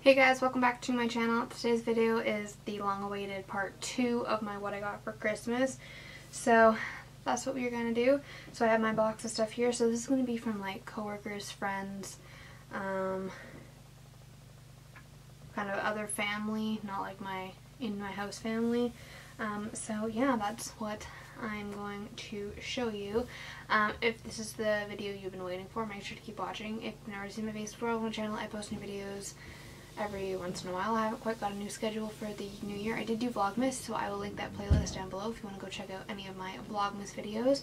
Hey guys, welcome back to my channel. Today's video is the long-awaited part 2 of my what I got for Christmas. So that's what we're gonna do. So I have my box of stuff here. So this is gonna be from like coworkers, friends, kind of other family, not like my in-my-house family. So yeah, that's what I'm going to show you. If this is the video you've been waiting for, make sure to keep watching. If you've never seen my Facebook or my channel, I post new videos every once in a while. I haven't quite got a new schedule for the new year. I did do Vlogmas, so I will link that playlist down below if you want to go check out any of my Vlogmas videos.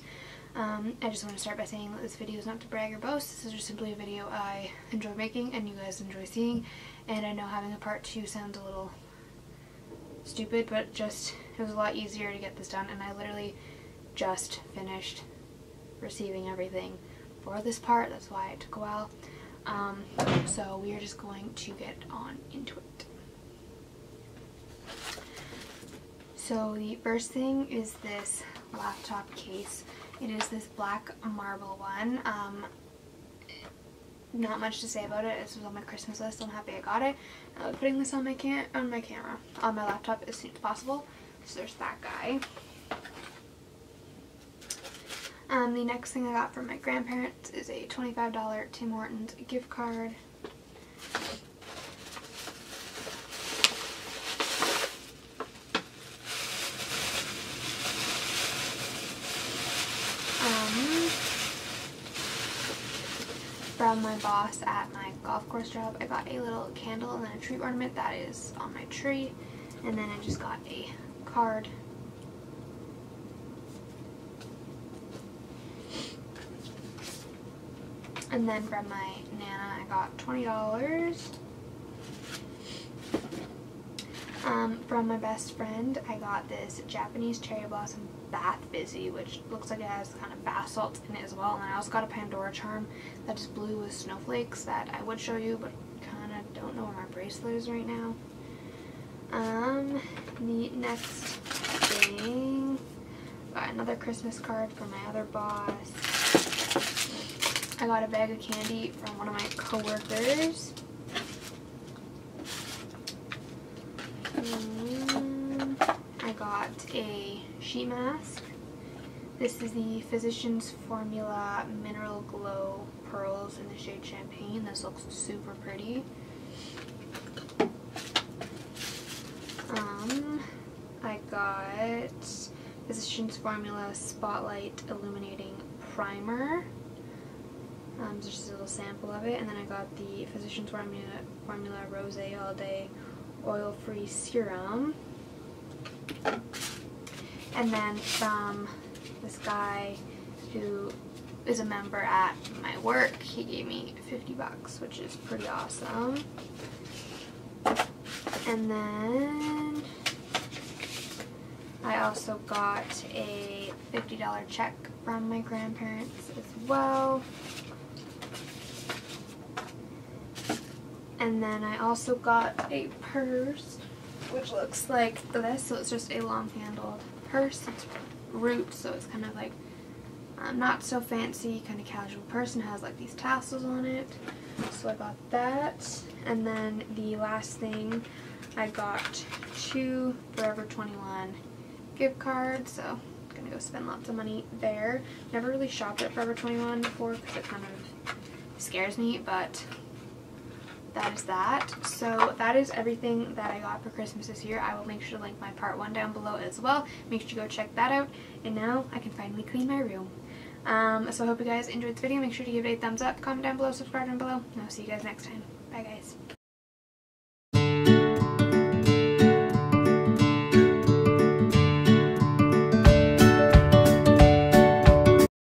I just want to start by saying that this video is not to brag or boast. This is just simply a video I enjoy making and you guys enjoy seeing. And I know having a part 2 sounds a little stupid, but just it was a lot easier to get this done, and I literally just finished receiving everything for this part. That's why it took a while. So we are just going to get on into it. So the first thing is this laptop case. It is this black marble one. Not much to say about it. This was on my Christmas list. I'm happy I got it. I'll be putting this on my laptop as soon as possible. So there's that guy. The next thing I got from my grandparents is a $25 Tim Hortons gift card. From my boss at my golf course job, I got a little candle and then a tree ornament that is on my tree, and then I just got a card. And then from my Nana, I got $20. From my best friend, I got this Japanese cherry blossom bath busy, which looks like it has kind of bath salts in it as well. And I also got a Pandora charm that is blue with snowflakes that I would show you, but kind of don't know where my bracelet is right now. The next thing, got another Christmas card from my other boss. I got a bag of candy from one of my coworkers. I got a sheet mask. This is the Physician's Formula Mineral Glow Pearls in the shade Champagne. This looks super pretty. I got Physician's Formula Spotlight Illuminating Primer. So just a little sample of it, and then I got the Physician's Formula Rose All Day Oil-Free Serum, and then from this guy who is a member at my work, he gave me $50, which is pretty awesome. And then I also got a $50 check from my grandparents as well. And then I also got a purse, which looks like this. So it's just a long-handled purse. It's roots, so it's kind of like not so fancy, kind of casual purse, and has like these tassels on it. So I got that. And then the last thing, I got 2 Forever 21 gift cards. So I'm gonna go spend lots of money there. Never really shopped at Forever 21 before because it kind of scares me, but that is that. So that is everything that I got for Christmas this year. I will make sure to link my part 1 down below as well. Make sure you go check that out. And now I can finally clean my room. So I hope you guys enjoyed this video. Make sure to give it a thumbs up, comment down below, subscribe down below. And I'll see you guys next time. Bye guys.